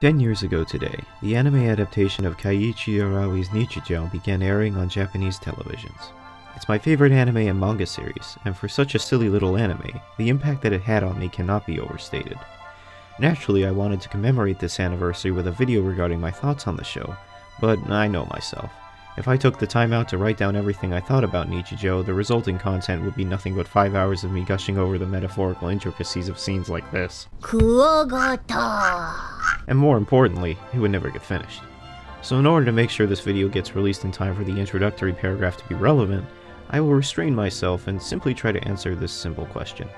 10 years ago today, the anime adaptation of Keiichi Arawi's Nichijou began airing on Japanese televisions. It's my favorite anime and manga series, and for such a silly little anime, the impact that it had on me cannot be overstated. Naturally, I wanted to commemorate this anniversary with a video regarding my thoughts on the show, but I know myself. If I took the time out to write down everything I thought about Nichijou, the resulting content would be nothing but 5 hours of me gushing over the metaphorical intricacies of scenes like this. Kuogata! And more importantly, it would never get finished. So in order to make sure this video gets released in time for the introductory paragraph to be relevant, I will restrain myself and simply try to answer this simple question.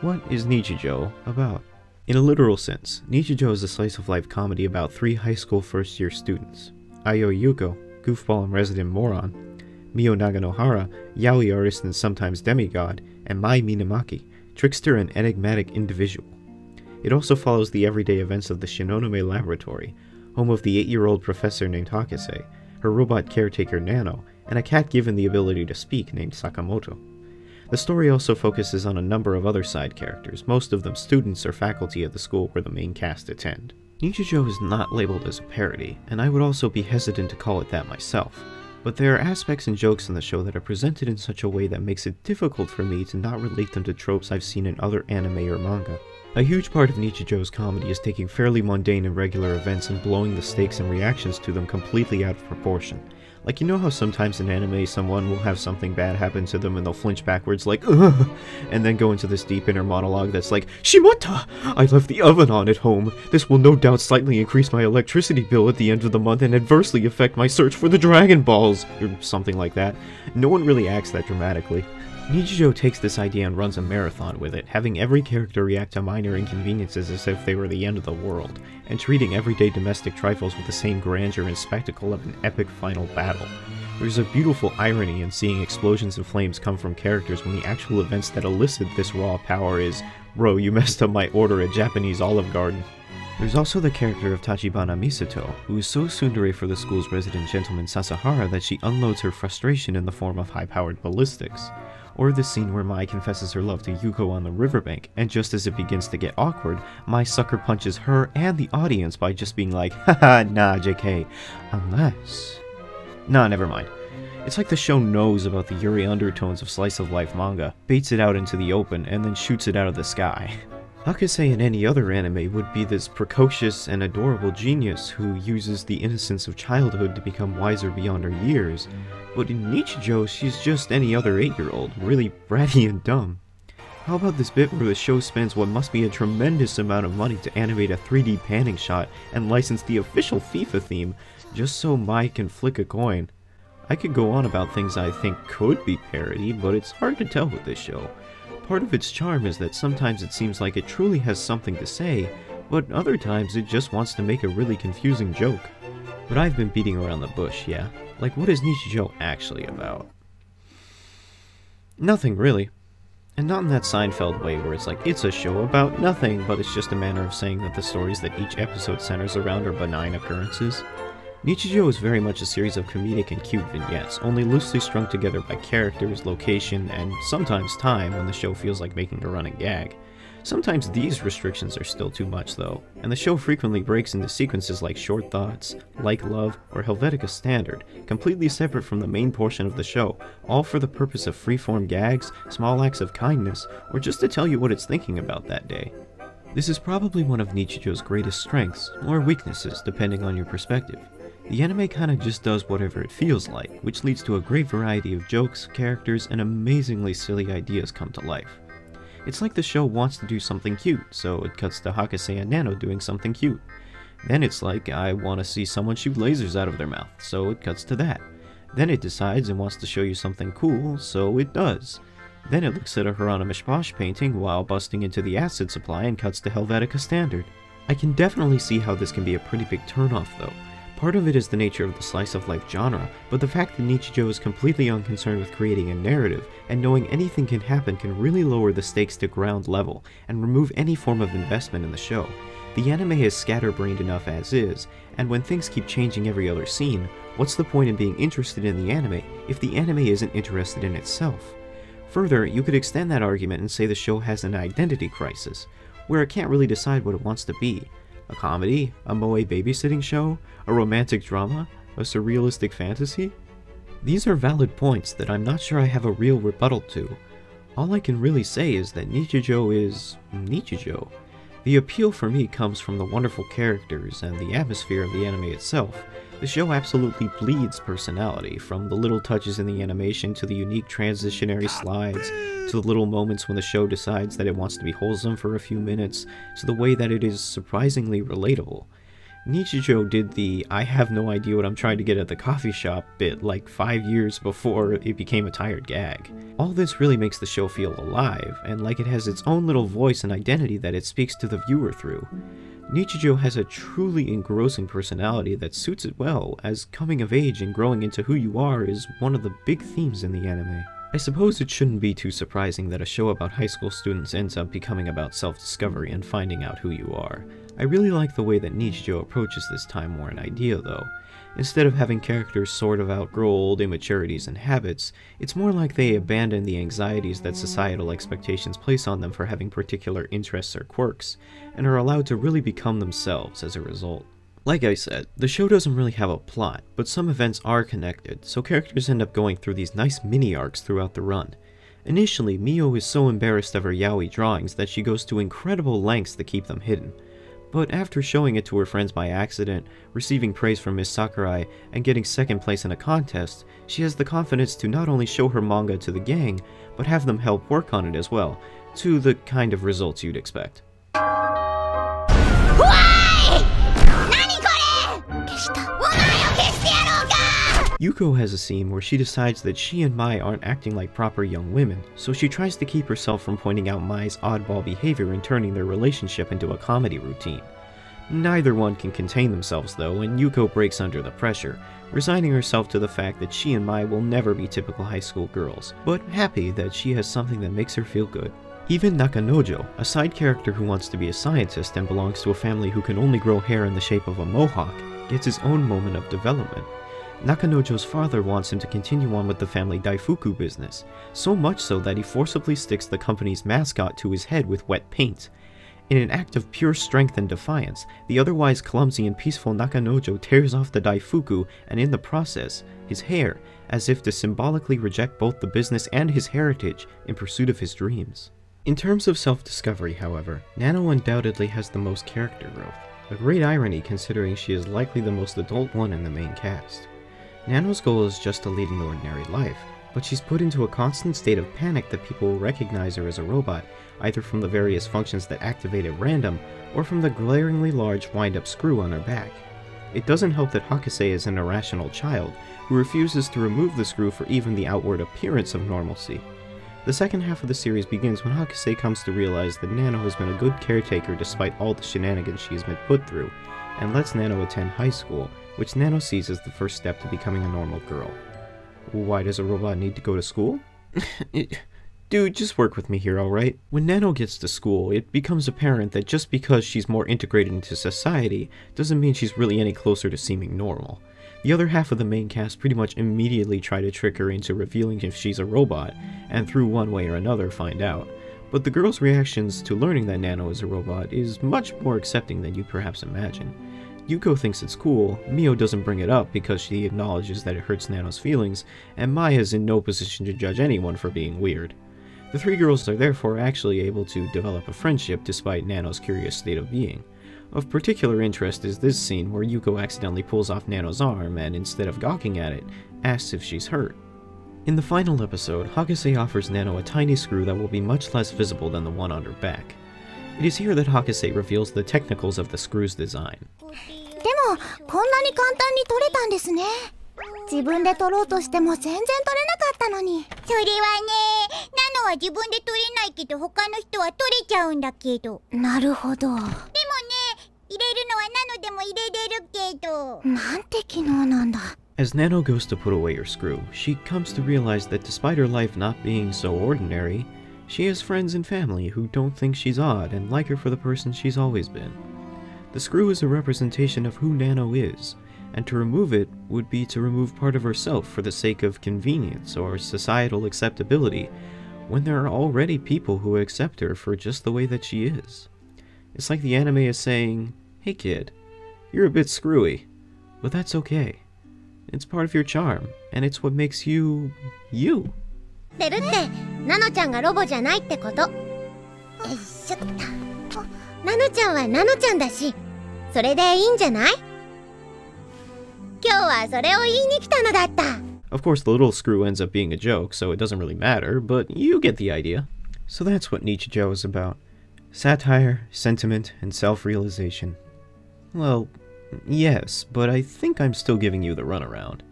What is Nichijou about? In a literal sense, Nichijou is a slice-of-life comedy about three high school first-year students, Ayo Yuko, goofball and resident moron, Mio Naganohara, yaoi artist and sometimes demigod, and Mai Minamaki, trickster and enigmatic individual. It also follows the everyday events of the Shinonome Laboratory, home of the 8-year-old professor named Hakase, her robot caretaker Nano, and a cat given the ability to speak named Sakamoto. The story also focuses on a number of other side characters, most of them students or faculty at the school where the main cast attend. Nichijou is not labeled as a parody, and I would also be hesitant to call it that myself, but there are aspects and jokes in the show that are presented in such a way that makes it difficult for me to not relate them to tropes I've seen in other anime or manga. A huge part of Nichijou's comedy is taking fairly mundane and regular events and blowing the stakes and reactions to them completely out of proportion. Like, you know how sometimes in anime someone will have something bad happen to them and they'll flinch backwards like, ugh, and then go into this deep inner monologue that's like, Shimata! I left the oven on at home. This will no doubt slightly increase my electricity bill at the end of the month and adversely affect my search for the Dragon Balls, or something like that. No one really acts that dramatically. Nichijou takes this idea and runs a marathon with it, having every character react to minor inconveniences as if they were the end of the world, and treating everyday domestic trifles with the same grandeur and spectacle of an epic final battle. There's a beautiful irony in seeing explosions and flames come from characters when the actual events that elicit this raw power is, bro, you messed up my order at Japanese Olive Garden. There's also the character of Tachibana Misato, who is so tsundere for the school's resident gentleman Sasahara that she unloads her frustration in the form of high-powered ballistics. Or the scene where Mai confesses her love to Yuko on the riverbank, and just as it begins to get awkward, Mai sucker punches her and the audience by just being like, haha, nah, JK, unless... Nah, never mind. It's like the show knows about the Yuri undertones of slice-of-life manga, baits it out into the open, and then shoots it out of the sky. Hakase in any other anime would be this precocious and adorable genius who uses the innocence of childhood to become wiser beyond her years, but in Nichijou she's just any other 8-year-old, really bratty and dumb. How about this bit where the show spends what must be a tremendous amount of money to animate a 3D panning shot and license the official FIFA theme, just so Mai can flick a coin? I could go on about things I think could be parody, but it's hard to tell with this show. Part of its charm is that sometimes it seems like it truly has something to say, but other times it just wants to make a really confusing joke. But I've been beating around the bush, yeah? Like, what is Nichijou actually about? Nothing, really. And not in that Seinfeld way where it's like, it's a show about nothing, but it's just a manner of saying that the stories that each episode centers around are benign occurrences. Nichijou is very much a series of comedic and cute vignettes, only loosely strung together by characters, location, and sometimes time when the show feels like making a running gag. Sometimes these restrictions are still too much though, and the show frequently breaks into sequences like Short Thoughts, Like Love, or Helvetica Standard, completely separate from the main portion of the show, all for the purpose of freeform gags, small acts of kindness, or just to tell you what it's thinking about that day. This is probably one of Nichijou's greatest strengths, or weaknesses depending on your perspective. The anime kinda just does whatever it feels like, which leads to a great variety of jokes, characters, and amazingly silly ideas come to life. It's like the show wants to do something cute, so it cuts to Hakase and Nano doing something cute. Then it's like, I wanna see someone shoot lasers out of their mouth, so it cuts to that. Then it decides and wants to show you something cool, so it does. Then it looks at a Hieronymus Bosch painting while busting into the acid supply and cuts to Helvetica Standard. I can definitely see how this can be a pretty big turnoff though. Part of it is the nature of the slice-of-life genre, but the fact that Nichijou is completely unconcerned with creating a narrative, and knowing anything can happen can really lower the stakes to ground level, and remove any form of investment in the show. The anime is scatterbrained enough as is, and when things keep changing every other scene, what's the point in being interested in the anime if the anime isn't interested in itself? Further, you could extend that argument and say the show has an identity crisis, where it can't really decide what it wants to be. a comedy, a moe babysitting show, a romantic drama, a surrealistic fantasy? These are valid points that I'm not sure I have a real rebuttal to. All I can really say is that Nichijou is Nichijou. The appeal for me comes from the wonderful characters and the atmosphere of the anime itself. The show absolutely bleeds personality, from the little touches in the animation to the unique transitionary slides, to the little moments when the show decides that it wants to be wholesome for a few minutes, to the way that it is surprisingly relatable. Nichijou did the I have no idea what I'm trying to get at the coffee shop bit like 5 years before it became a tired gag. All this really makes the show feel alive, and like it has its own little voice and identity that it speaks to the viewer through. Nichijou has a truly engrossing personality that suits it well, as coming of age and growing into who you are is one of the big themes in the anime. I suppose it shouldn't be too surprising that a show about high school students ends up becoming about self-discovery and finding out who you are. I really like the way that Nichijou approaches this time-worn idea, though. Instead of having characters sort of outgrow old immaturities and habits, it's more like they abandon the anxieties that societal expectations place on them for having particular interests or quirks, and are allowed to really become themselves as a result. Like I said, the show doesn't really have a plot, but some events are connected, so characters end up going through these nice mini-arcs throughout the run. Initially, Mio is so embarrassed of her yaoi drawings that she goes to incredible lengths to keep them hidden. But after showing it to her friends by accident, receiving praise from Miss Sakurai, and getting second place in a contest, she has the confidence to not only show her manga to the gang, but have them help work on it as well, to the kind of results you'd expect. Yuko has a scene where she decides that she and Mai aren't acting like proper young women, so she tries to keep herself from pointing out Mai's oddball behavior and turning their relationship into a comedy routine. Neither one can contain themselves though, and Yuko breaks under the pressure, resigning herself to the fact that she and Mai will never be typical high school girls, but happy that she has something that makes her feel good. Even Nakanojo, a side character who wants to be a scientist and belongs to a family who can only grow hair in the shape of a mohawk, gets his own moment of development. Nakanojo's father wants him to continue on with the family daifuku business, so much so that he forcibly sticks the company's mascot to his head with wet paint. In an act of pure strength and defiance, the otherwise clumsy and peaceful Nakanojo tears off the daifuku and in the process, his hair, as if to symbolically reject both the business and his heritage in pursuit of his dreams. In terms of self-discovery, however, Nano undoubtedly has the most character growth, a great irony considering she is likely the most adult one in the main cast. Nano's goal is just to lead an ordinary life, but she's put into a constant state of panic that people recognize her as a robot, either from the various functions that activate at random, or from the glaringly large wind-up screw on her back. It doesn't help that Hakase is an irrational child, who refuses to remove the screw for even the outward appearance of normalcy. The second half of the series begins when Hakase comes to realize that Nano has been a good caretaker despite all the shenanigans she has been put through, and lets Nano attend high school, which Nano sees as the first step to becoming a normal girl. Why does a robot need to go to school? Dude, just work with me here, alright? When Nano gets to school, it becomes apparent that just because she's more integrated into society, doesn't mean she's really any closer to seeming normal. The other half of the main cast pretty much immediately try to trick her into revealing if she's a robot, and through one way or another find out. But the girls' reactions to learning that Nano is a robot is much more accepting than you perhaps imagine. Yuko thinks it's cool, Mio doesn't bring it up because she acknowledges that it hurts Nano's feelings, and Mai is in no position to judge anyone for being weird. The three girls are therefore actually able to develop a friendship despite Nano's curious state of being. Of particular interest is this scene where Yuko accidentally pulls off Nano's arm and, instead of gawking at it, asks if she's hurt. In the final episode, Hakase offers Nano a tiny screw that will be much less visible than the one on her back. It is here that Hakase reveals the technicals of the screw's design. As Nano goes to put away her screw, she comes to realize that despite her life not being so ordinary, she has friends and family who don't think she's odd and like her for the person she's always been. The screw is a representation of who Nano is, and to remove it would be to remove part of herself for the sake of convenience or societal acceptability, when there are already people who accept her for just the way that she is. It's like the anime is saying, Hey kid, you're a bit screwy, but that's okay. It's part of your charm, and it's what makes you... you. Of course, the little screw ends up being a joke, so it doesn't really matter, but you get the idea. So that's what Nichijou is about. Satire, sentiment, and self-realization. Well, yes, but I think I'm still giving you the runaround.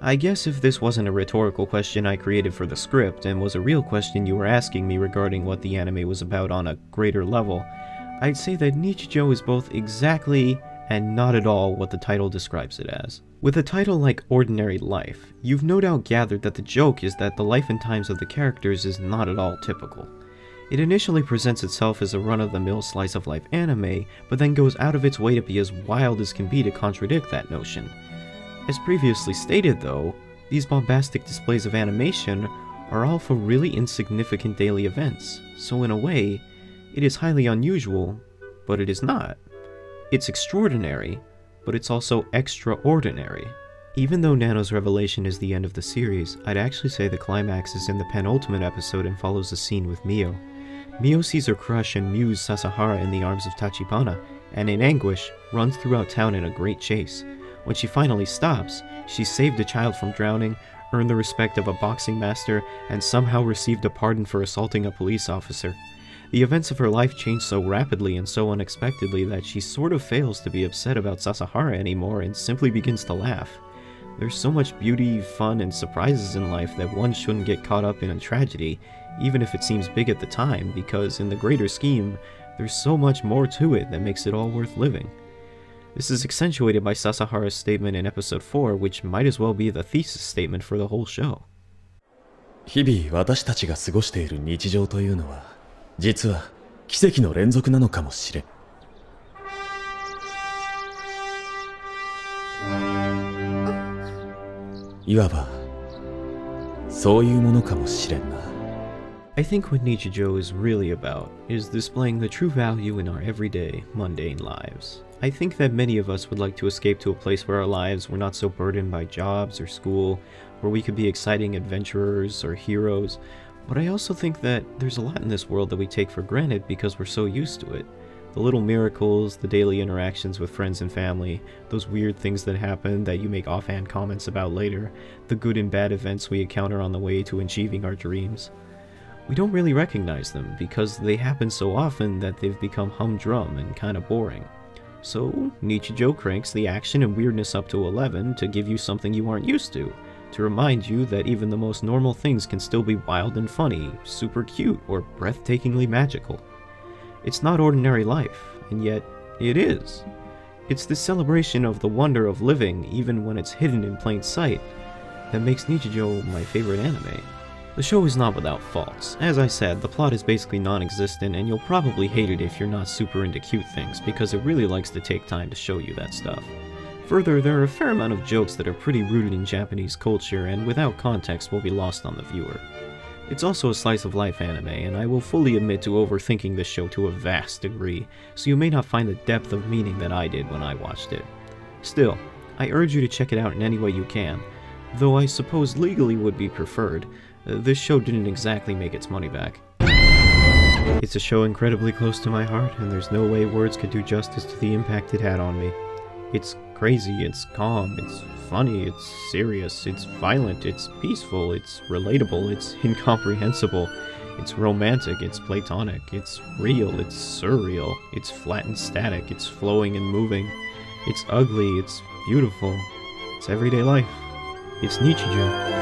I guess if this wasn't a rhetorical question I created for the script, and was a real question you were asking me regarding what the anime was about on a greater level, I'd say that Nichijou is both exactly and not at all what the title describes it as. With a title like Ordinary Life, you've no doubt gathered that the joke is that the life and times of the characters is not at all typical. It initially presents itself as a run-of-the-mill slice-of-life anime, but then goes out of its way to be as wild as can be to contradict that notion. As previously stated though, these bombastic displays of animation are all for really insignificant daily events, so in a way, it is highly unusual, but it is not. It's extraordinary, but it's also extraordinary. Even though Nano's revelation is the end of the series, I'd actually say the climax is in the penultimate episode and follows a scene with Mio. Mio sees her crush and muse Sasahara in the arms of Tachibana, and in anguish, runs throughout town in a great chase. When she finally stops, she saved a child from drowning, earned the respect of a boxing master, and somehow received a pardon for assaulting a police officer. The events of her life change so rapidly and so unexpectedly that she sort of fails to be upset about Sasahara anymore and simply begins to laugh. There's so much beauty, fun, and surprises in life that one shouldn't get caught up in a tragedy, even if it seems big at the time, because in the greater scheme, there's so much more to it that makes it all worth living. This is accentuated by Sasahara's statement in episode 4, which might as well be the thesis statement for the whole show. 日々私たちが過ごしている日常というのは、実は奇跡の連続なのかもしれん。 いわば、そういうものかもしれんな。 I think what Nichijou is really about is displaying the true value in our everyday, mundane lives. I think that many of us would like to escape to a place where our lives were not so burdened by jobs or school, where we could be exciting adventurers or heroes, but I also think that there's a lot in this world that we take for granted because we're so used to it. The little miracles, the daily interactions with friends and family, those weird things that happen that you make offhand comments about later, the good and bad events we encounter on the way to achieving our dreams. We don't really recognize them because they happen so often that they've become humdrum and kinda boring. So Nichijou cranks the action and weirdness up to 11 to give you something you aren't used to remind you that even the most normal things can still be wild and funny, super cute, or breathtakingly magical. It's not ordinary life, and yet, it is. It's the celebration of the wonder of living, even when it's hidden in plain sight, that makes Nichijou my favorite anime. The show is not without faults. As I said, the plot is basically non-existent, and you'll probably hate it if you're not super into cute things, because it really likes to take time to show you that stuff. Further, there are a fair amount of jokes that are pretty rooted in Japanese culture, and without context will be lost on the viewer. It's also a slice-of-life anime, and I will fully admit to overthinking this show to a vast degree, so you may not find the depth of meaning that I did when I watched it. Still, I urge you to check it out in any way you can, though I suppose legally would be preferred. This show didn't exactly make its money back. It's a show incredibly close to my heart, and there's no way words could do justice to the impact it had on me. It's crazy, it's calm, it's funny, it's serious, it's violent, it's peaceful, it's relatable, it's incomprehensible, it's romantic, it's platonic, it's real, it's surreal, it's flat and static, it's flowing and moving, it's ugly, it's beautiful, it's everyday life, it's Nichijou.